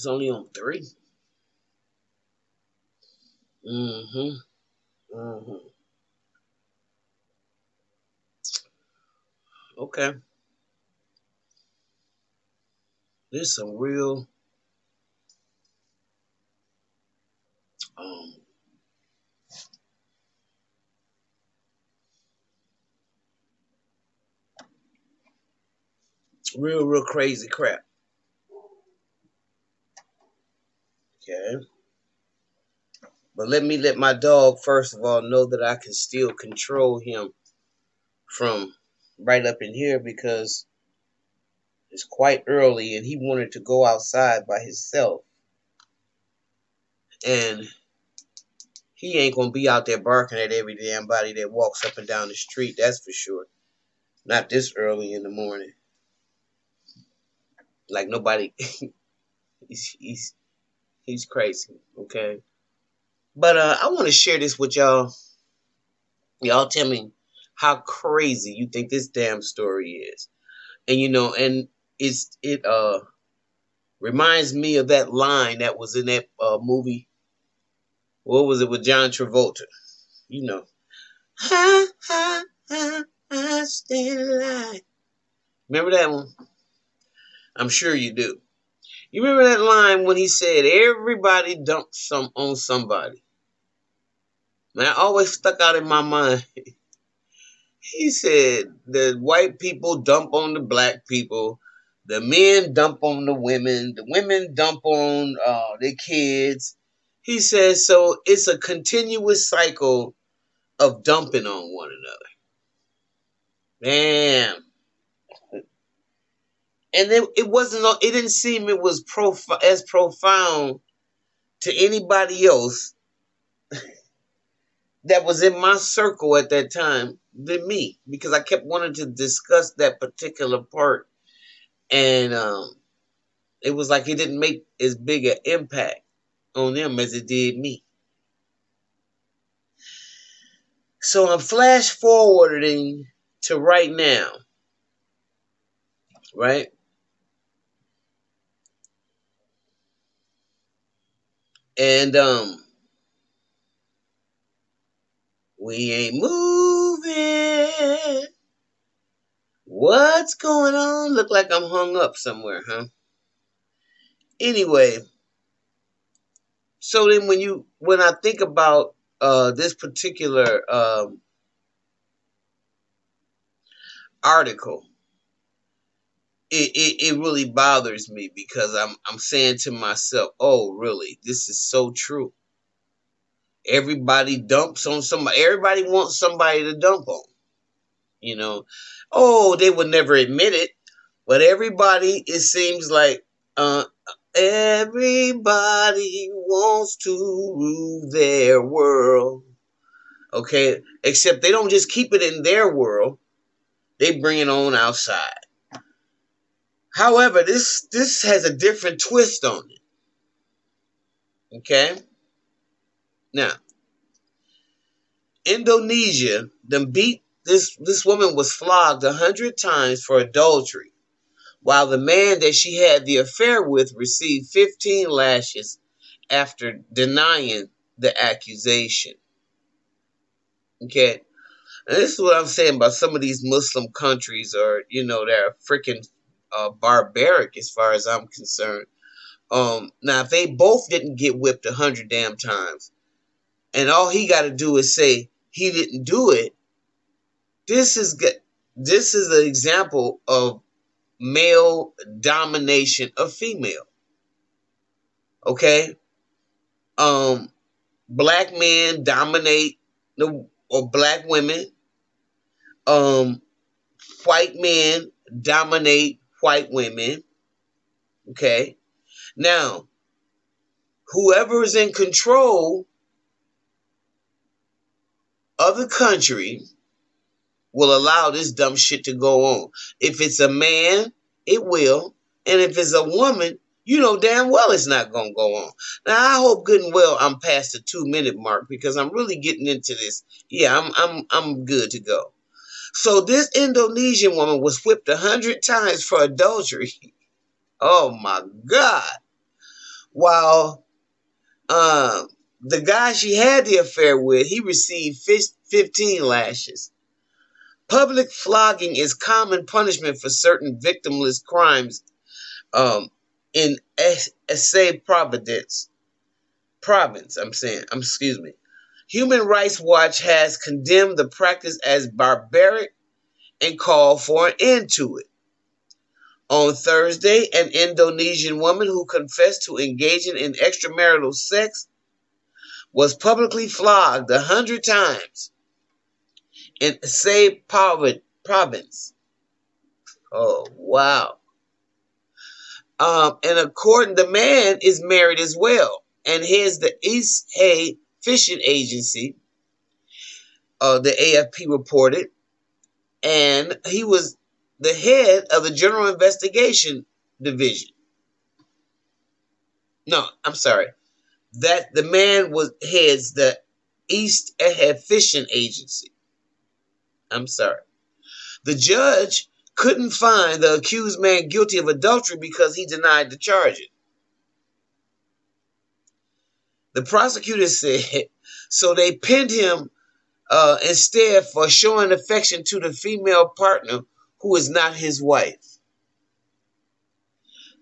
It's only on 3. Okay. This is some real real crazy crap. Okay. But let me let my dog, first of all, know that I can still control him from right up in here, because it's quite early and he wanted to go outside by himself. And he ain't going to be out there barking at every damn body that walks up and down the street, that's for sure. Not this early in the morning. Like nobody, he's crazy, okay? But I want to share this with y'all. Y'all tell me how crazy you think this damn story is. And, you know, and it reminds me of that line that was in that movie. What was it with John Travolta? You know. I stay alive. Remember that one? I'm sure you do. You remember that line when he said, everybody dumps some on somebody? Man, I always stuck out in my mind. He said the white people dump on the black people. The men dump on the women. The women dump on their kids. He says, so it's a continuous cycle of dumping on one another. Man. And it wasn't. It didn't seem it was as profound to anybody else that was in my circle at that time than me, because I kept wanting to discuss that particular part, and it was like it didn't make as big an impact on them as it did me. So I'm flash forwarding to right now, right? And we ain't moving. What's going on? Look like I'm hung up somewhere, huh? Anyway, so then when I think about this particular article, it really bothers me, because I'm saying to myself, oh, really? This is so true. Everybody dumps on somebody. Everybody wants somebody to dump on. You know, oh, they would never admit it, but everybody, it seems like everybody wants to rule their world. Okay, except they don't just keep it in their world. They bring it on outside. However, this has a different twist on it. Okay? Now, Indonesia then beat this woman was flogged 100 times for adultery, while the man that she had the affair with received 15 lashes after denying the accusation. Okay? And this is what I'm saying about some of these Muslim countries, or, you know, they're freaking barbaric as far as I'm concerned. Now, if they both didn't get whipped 100 damn times, and all he got to do is say he didn't do it, this is an example of male domination of female. Okay? Black men dominate black women. White men dominate white women. Okay? Now, whoever is in control of the country will allow this dumb shit to go on. If it's a man, it will. And if it's a woman, you know damn well it's not going to go on. Now, I hope good and well I'm past the 2-minute mark, because I'm really getting into this. Yeah, I'm good to go. So this Indonesian woman was whipped 100 times for adultery. Oh, my God. while the guy she had the affair with, he received 15 lashes. Public flogging is common punishment for certain victimless crimes in Aceh province. Excuse me. Human Rights Watch has condemned the practice as barbaric and called for an end to it. On Thursday, an Indonesian woman who confessed to engaging in extramarital sex was publicly flogged 100 times in Aceh province. Oh, wow. And according, the man is married as well. And here's the East Aceh Fishing Agency, the AFP reported, and he was the head of the General Investigation Division. No, I'm sorry. That the man was heads the East Aceh Fishing Agency. I'm sorry. The judge couldn't find the accused man guilty of adultery because he denied the charges. The prosecutor said, so they pinned him instead for showing affection to the female partner who is not his wife.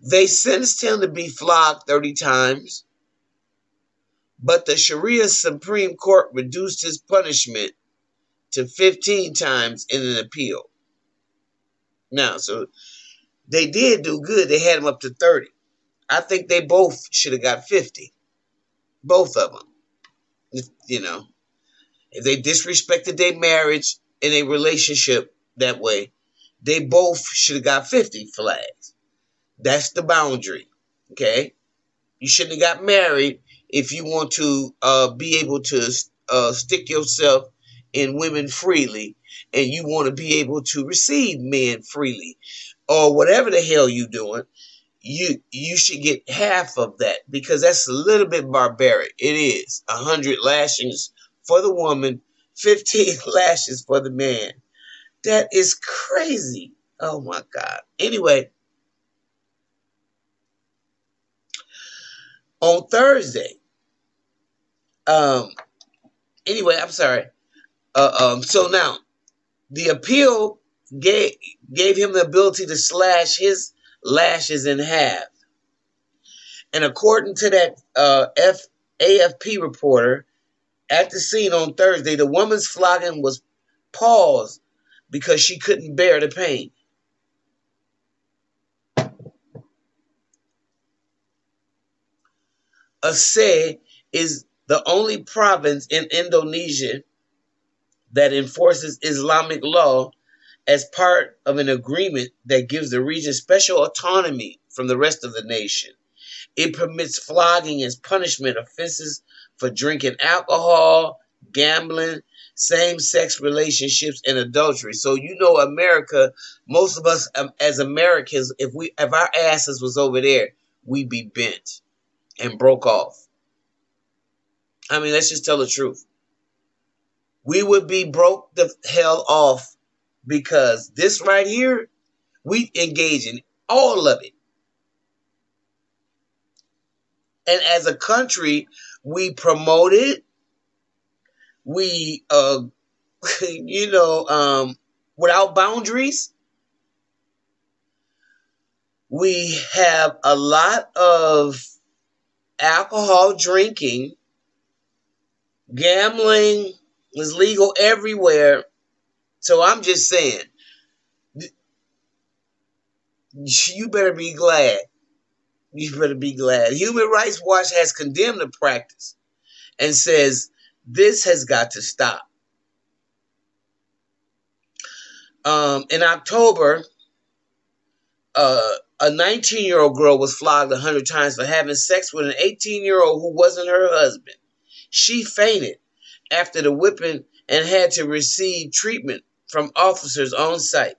They sentenced him to be flogged 30 times, but the Sharia Supreme Court reduced his punishment to 15 times in an appeal. Now, so they did do good. They had him up to 30. I think they both should have got 50. Both of them, you know, if they disrespected their marriage and a relationship that way, they both should have got 50 flags. That's the boundary, okay? You shouldn't have got married if you want to be able to stick yourself in women freely and you want to be able to receive men freely or whatever the hell you're doing. You should get half of that because that's a little bit barbaric. It is 100 lashings for the woman, 15 lashes for the man. That is crazy. Oh, my God. Anyway, on Thursday, so now the appeal gave him the ability to slash his lashes in half. And according to that AFP reporter, at the scene on Thursday, the woman's flogging was paused because she couldn't bear the pain. Aceh is the only province in Indonesia that enforces Islamic law as part of an agreement that gives the region special autonomy from the rest of the nation. It permits flogging as punishment offenses for drinking alcohol, gambling, same-sex relationships, and adultery. So you know America, most of us as Americans, if our asses was over there, we'd be bent and broke off. I mean, let's just tell the truth. We would be broke the hell off. Because this right here, we engage in all of it. And as a country, we promote it. We, without boundaries. We have a lot of alcohol drinking. Gambling is legal everywhere. So I'm just saying, you better be glad. You better be glad. Human Rights Watch has condemned the practice and says this has got to stop. In October, a 19-year-old girl was flogged 100 times for having sex with an 18-year-old who wasn't her husband. She fainted after the whipping and had to receive treatment from officers on site.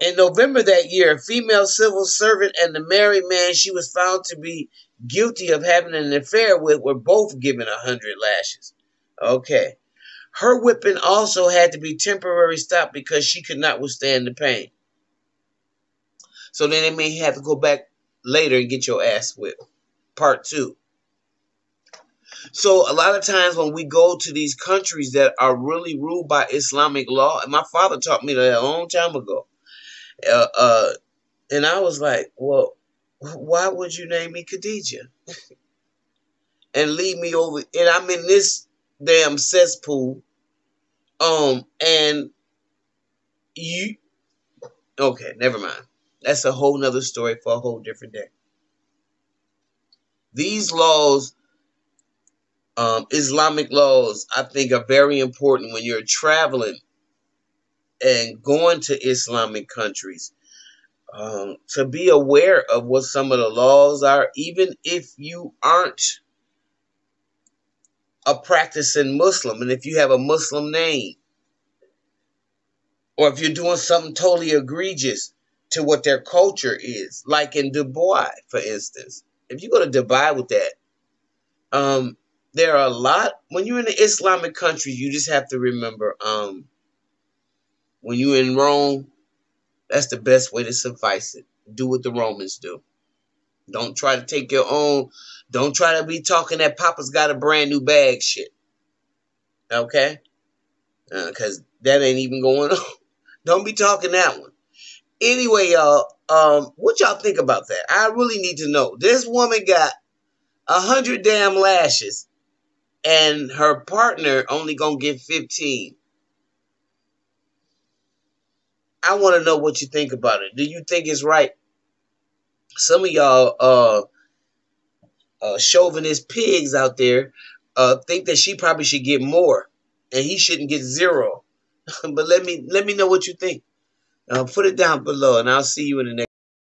In November that year, a female civil servant and the married man she was found to be guilty of having an affair with were both given 100 lashes. Okay. Her whipping also had to be temporarily stopped because she could not withstand the pain. So then they may have to go back later and get your ass whipped. Part two. So a lot of times when we go to these countries that are really ruled by Islamic law, and my father taught me that a long time ago, and I was like, well, why would you name me Khadijah? And leave me over, and I'm in this damn cesspool, and you, okay, never mind. That's a whole nother story for a whole different day. These laws, Islamic laws, I think are very important when you're traveling and going to Islamic countries. To be aware of what some of the laws are, even if you aren't a practicing Muslim, and if you have a Muslim name, or if you're doing something totally egregious to what their culture is, like in Dubai, for instance. If you go to Dubai with that, there are a lot, when you're in the Islamic country, you just have to remember, when you're in Rome, that's the best way to suffice it. Do what the Romans do. Don't try to take your own. Don't try to be talking that Papa's got a brand new bag shit. Okay? Because that ain't even going on. Don't be talking that one. Anyway, y'all, what y'all think about that? I really need to know. This woman got 100 damn lashes, and her partner only gonna get 15. I want to know what you think about it. Do you think it's right? Some of y'all chauvinist pigs out there think that she probably should get more, and he shouldn't get zero. But let me know what you think. Put it down below, and I'll see you in the next.